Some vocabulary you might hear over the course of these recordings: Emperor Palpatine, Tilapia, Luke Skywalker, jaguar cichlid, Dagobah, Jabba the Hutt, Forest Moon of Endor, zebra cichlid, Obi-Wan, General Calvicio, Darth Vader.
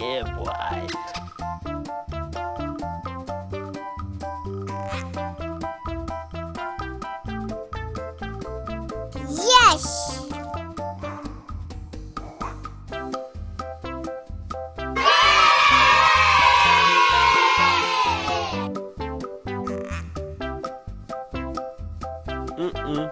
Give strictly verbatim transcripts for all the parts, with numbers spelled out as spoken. Yeah, boy. Yes. Mm-mm.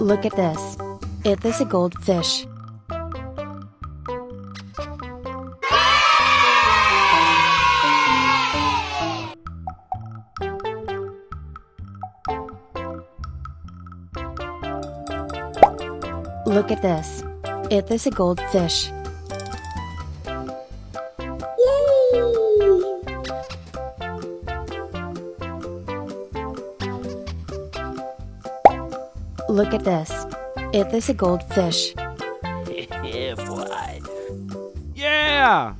Look at this. It is a goldfish. Look at this. It is a goldfish. Look at this. It is a goldfish. Yeah, boy. Yeah!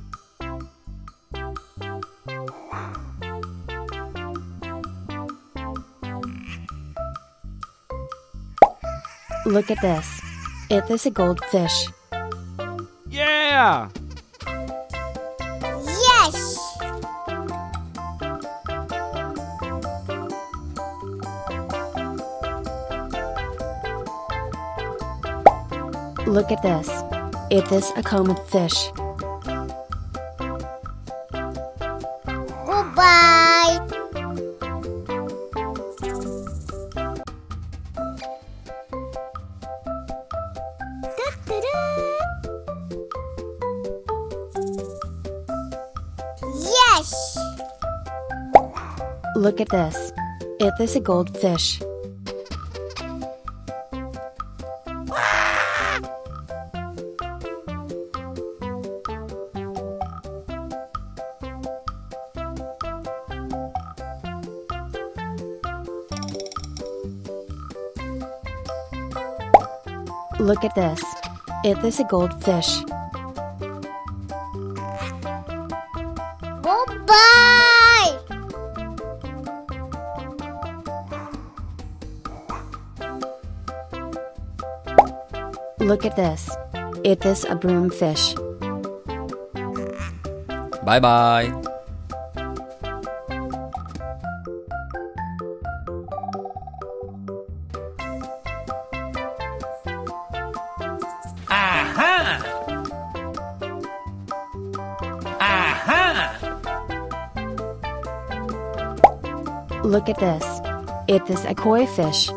Look at this. It is a goldfish. Yeah! Yes! Look at this. It is a common fish. Goodbye. Da, da, da. Yes. Look at this. It is a goldfish. Look at this. It is a goldfish. Goodbye! Look at this. It is a broomfish. Bye-bye. Look at this. It is a koi fish.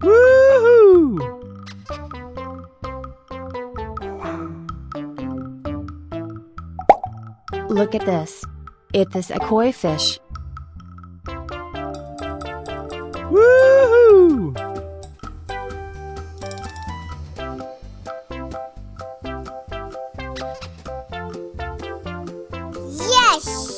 Woohoo! Look at this. It is a koi fish. Woohoo! Yes!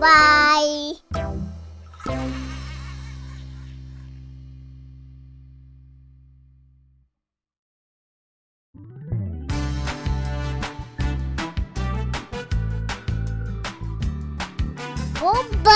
Bye. Goodbye.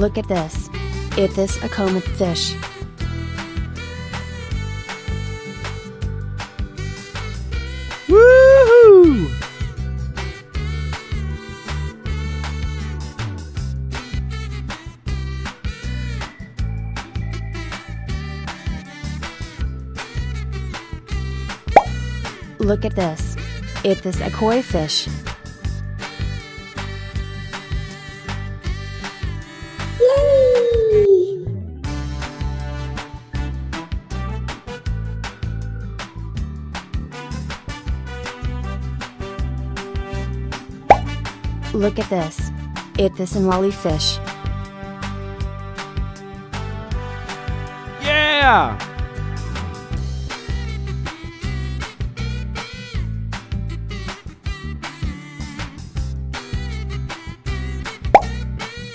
look at this. It is a comet fish. Woohoo! Look at this. It is a koi fish. Look at this. It is an lolly fish. Yeah!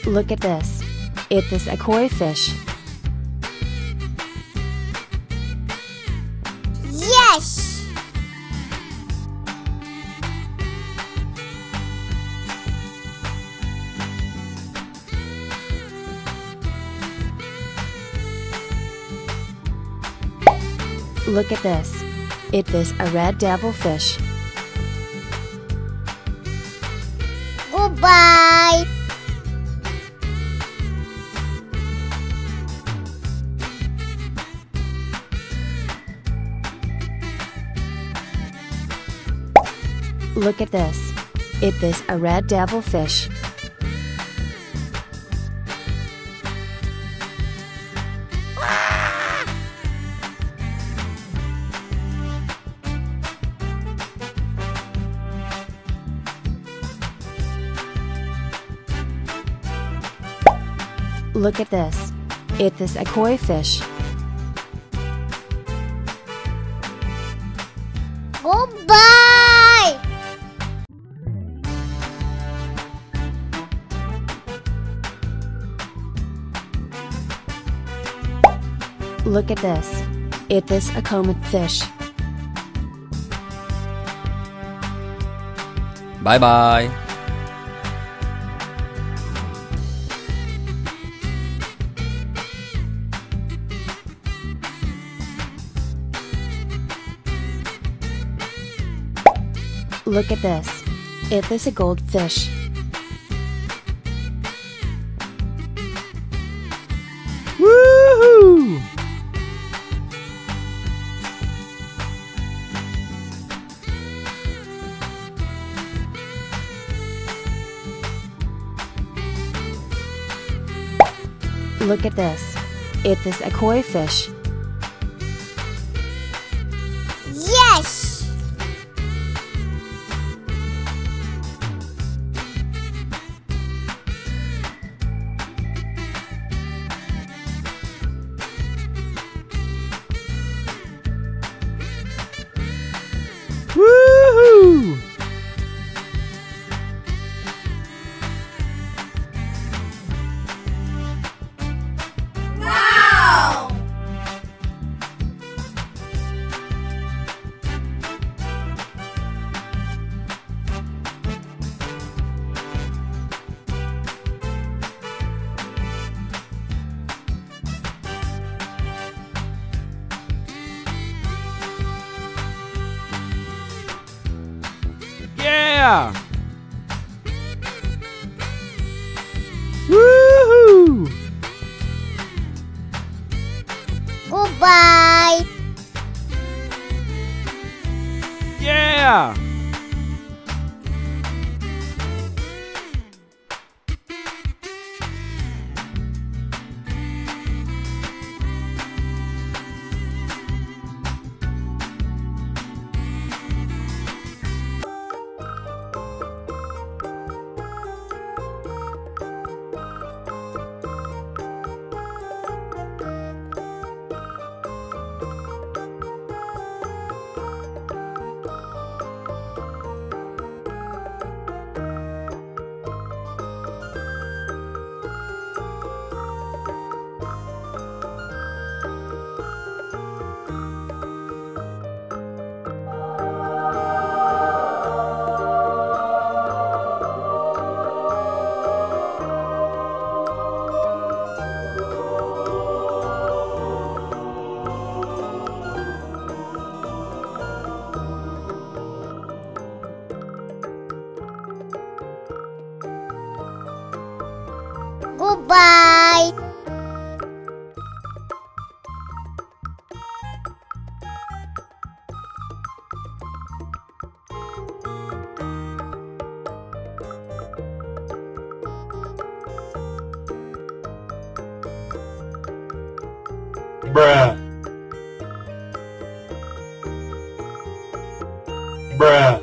Look at this. It is a koi fish. Yes! Look at this. It is a red devil fish. Goodbye. Look at this. It is a red devil fish. Look at this. It is a koi fish. Goodbye! Look at this. It is a comet fish. Bye-bye! Look at this. It is a goldfish. Woohoo! Look at this. It is a koi fish. Yes! Woohoo! Wow! Woohoo! Goodbye! Yeah! Bruh. Bruh.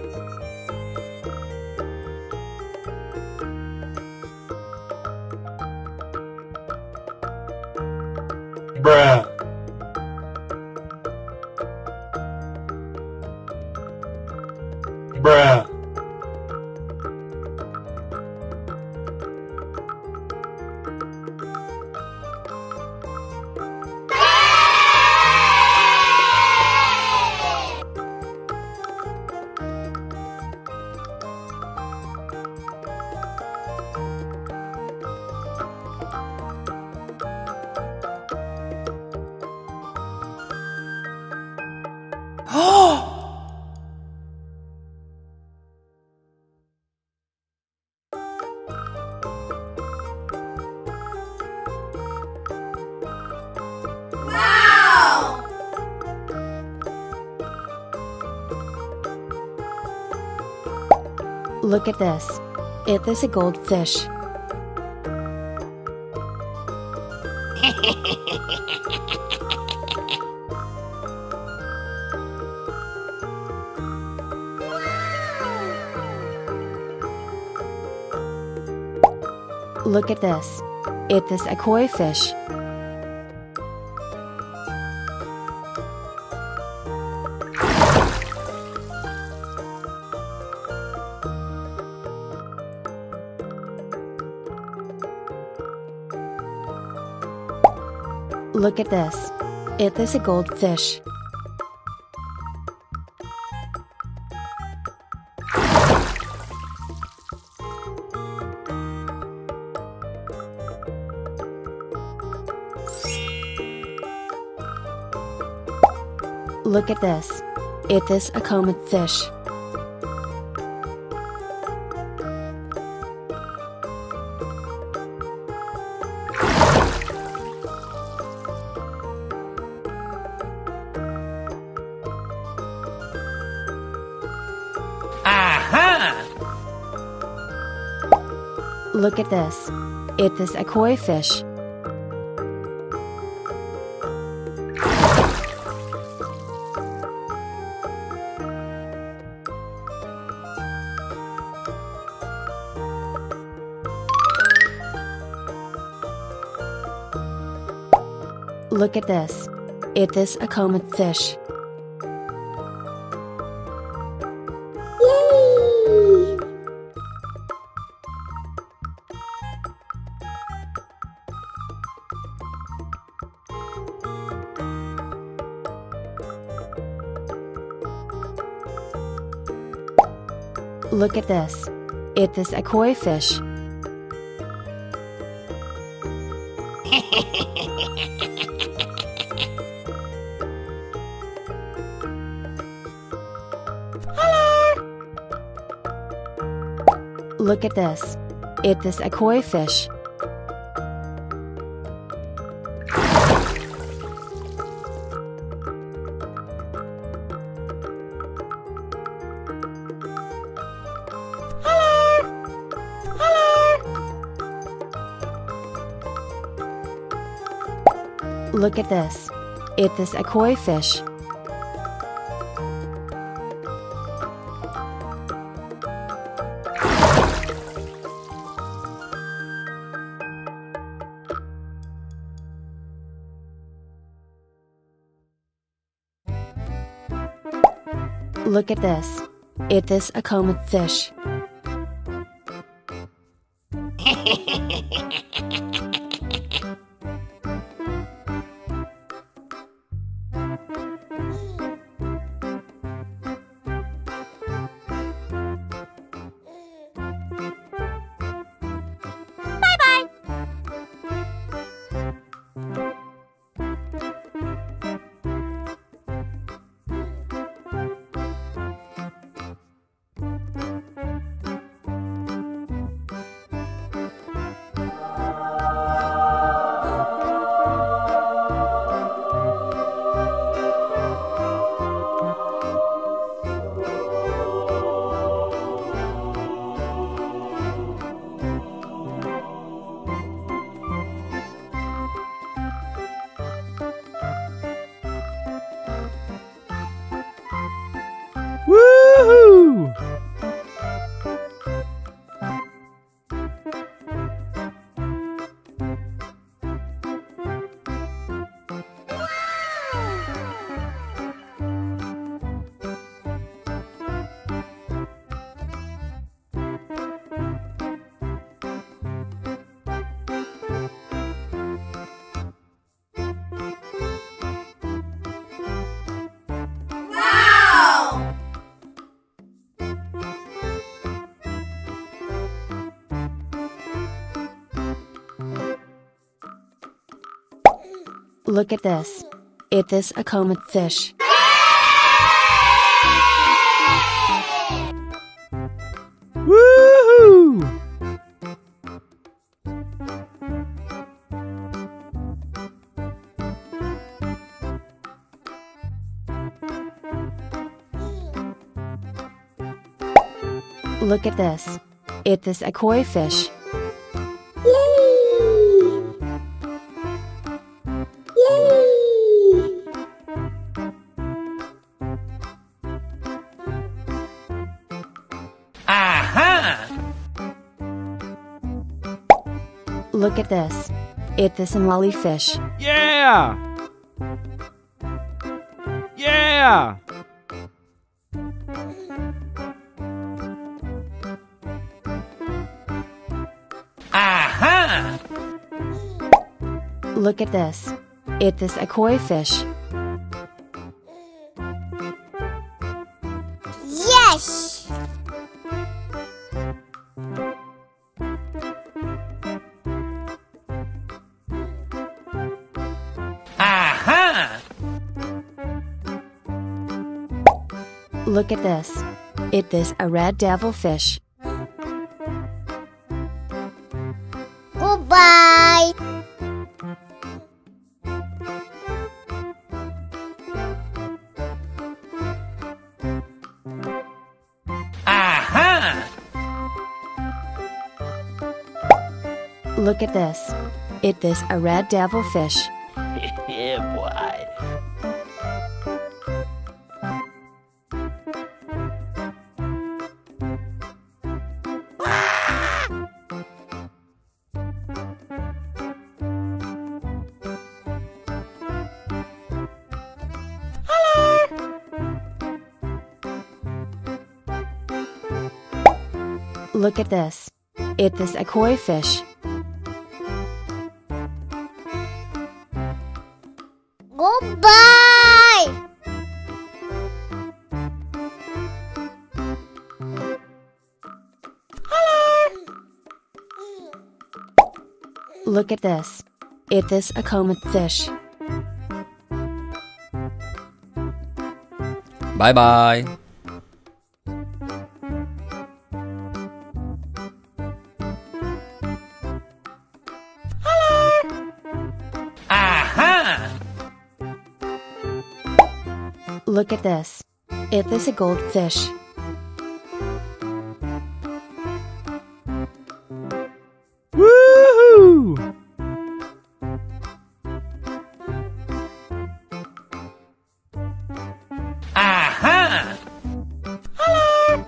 Bruh. Bruh. Oh! Wow! Look at this. It is a goldfish. Look at this. It is a koi fish. Look at this. It is a goldfish. Look at this. It is a common fish. Aha! Look at this. It is a koi fish. Look at this. It is a common fish. Yay! Look at this. It is a koi fish. Look at this. It is a koi fish. Hello. Hello. Look at this. It is a koi fish. Look at this. It is a common fish. Bye. Look at this. It is a comet fish. Woohoo! Look at this. It is a koi fish. Look at this. It is a molly fish. Yeah! Yeah! Aha! Look at this. It is a koi fish. Yes! Look at this. It is a red devil fish. Goodbye. Aha! Look at this. It is a red devil fish. Yeah, boy. Look at this. It is a koi fish. Goodbye! Hello! Look at this. It is a comet fish. Bye-bye! Look at this. It is a goldfish. Woohoo! Aha! Hello!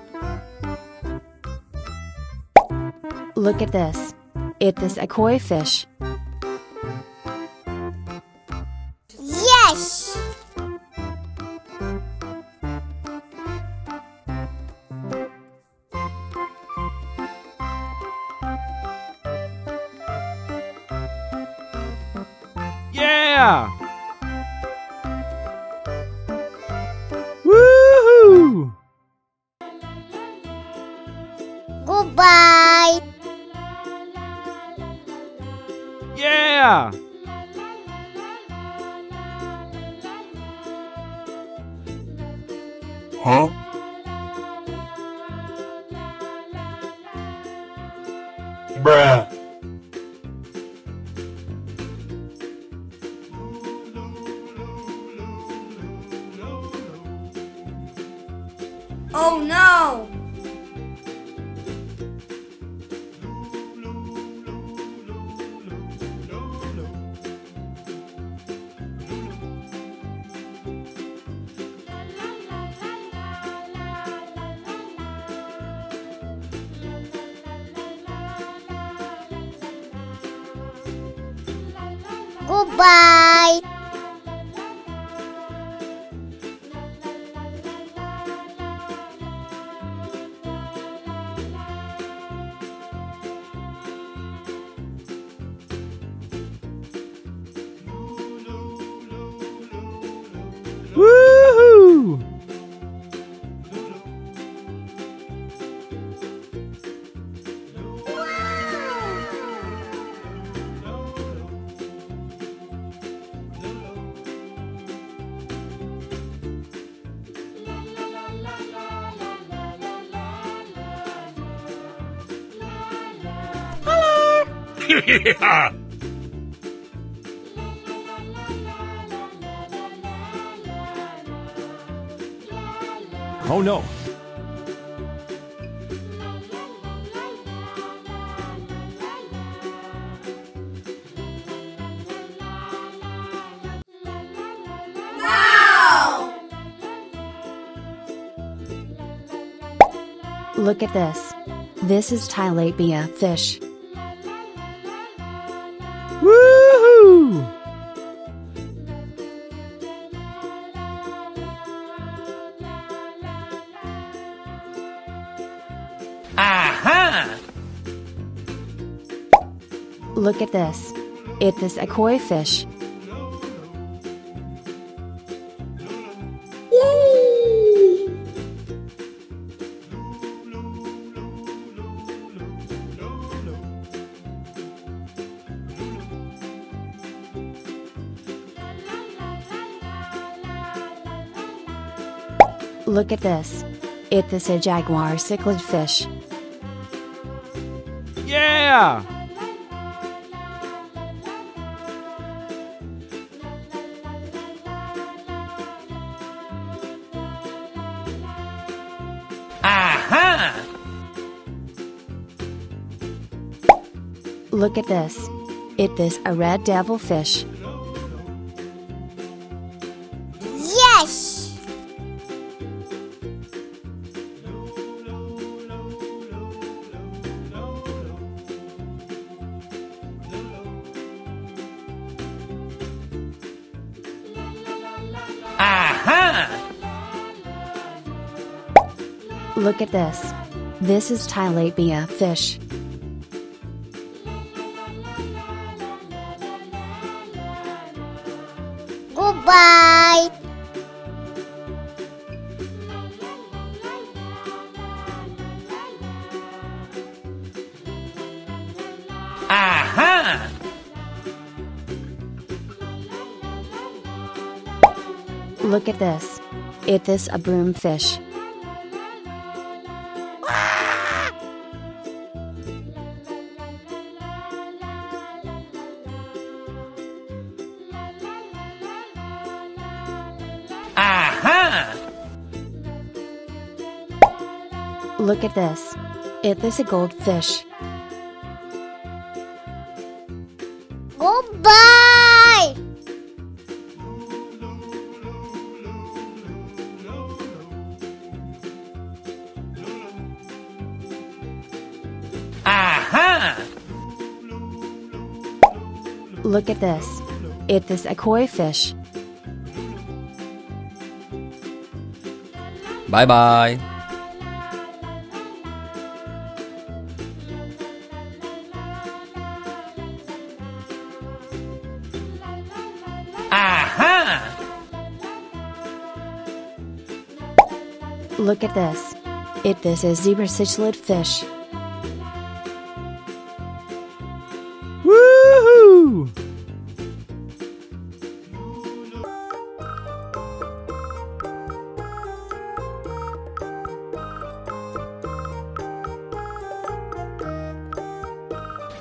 Look at this. It is a koi fish. Yes! Woohoo! Goodbye. Yeah. Huh? Bruh. Oh no! Goodbye! Woohoo! Wow. Oh no! Wow! Look at this. This is tilapia fish. Woohoo! Aha! Look at this. It is a koi fish. Look at this. It is a jaguar cichlid fish. Yeah! Aha! Look at this. It is a red devil fish. Look at this. This is tilapia fish. Goodbye. Aha! Look at this. It is a broom fish. Look at this. It is a goldfish. Goodbye! Aha! Look at this. It is a koi fish. Bye-bye. Look at this. It is a zebra cichlid fish. Woohoo!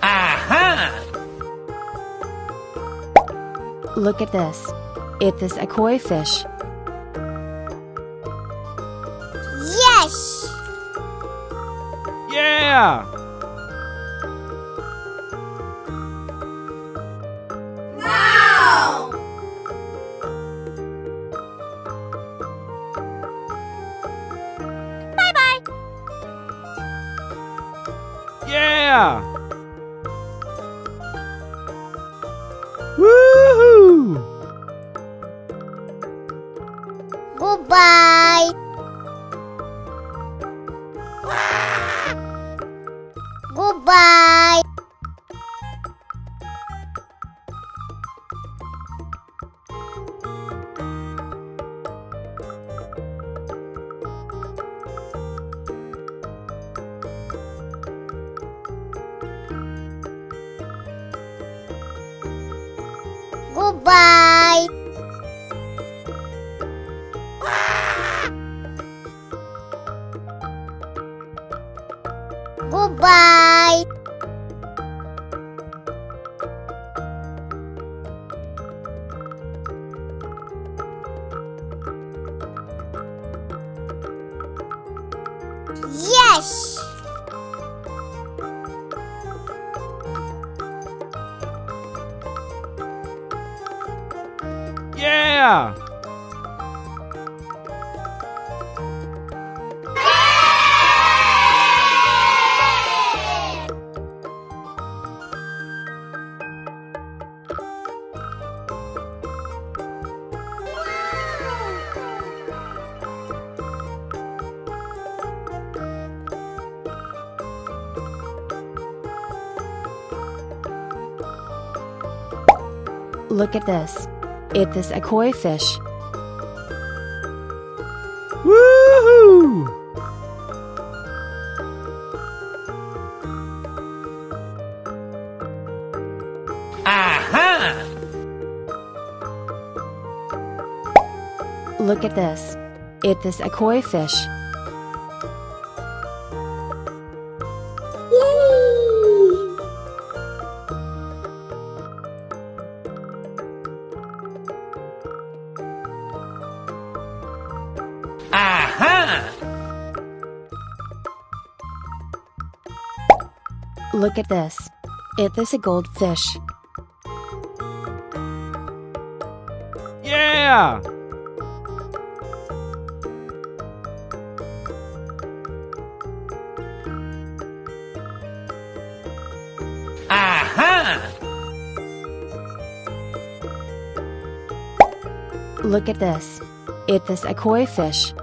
Aha! Look at this. It is a koi fish. Yeah! Wow! Bye-bye! Yeah! Woohoo! Goodbye! Goodbye. Goodbye. Goodbye. us. Yeah! Look at this. It is a koi fish. Woohoo! Aha! Look at this. It is a koi fish. Look at this. It is a goldfish. Yeah! Aha! Look at this. It is a koi fish.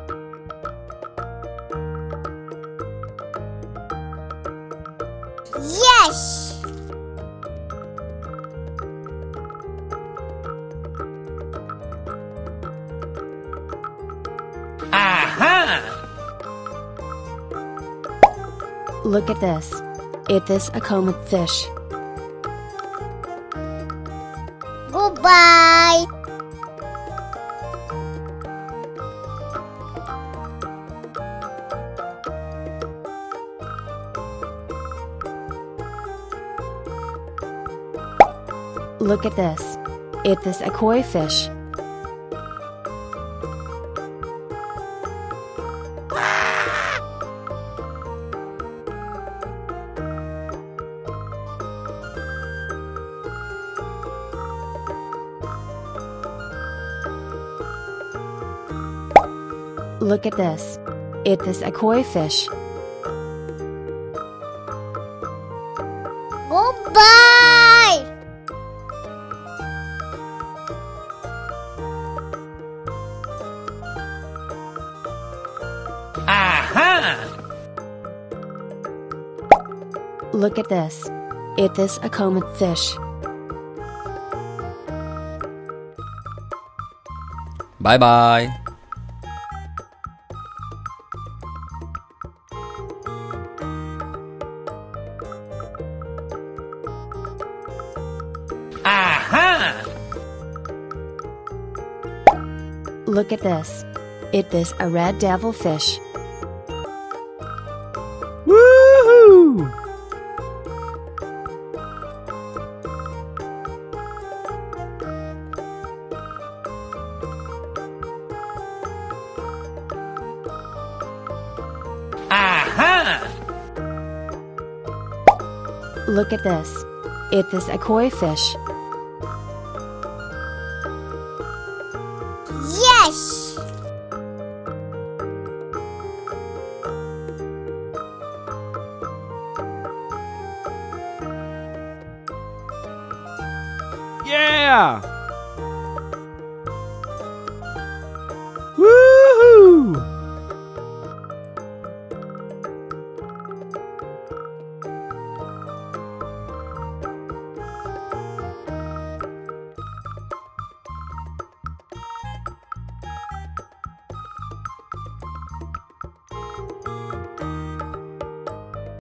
Yes! Aha! Look at this. It is a comet fish. Goodbye! Look at this. It is a koi fish. Look at this. It is a koi fish. Goodbye! Look at this. It is a comet fish. Bye-bye. Aha! Look at this. It is a red devil fish. Look at this. It is a koi fish. Yes!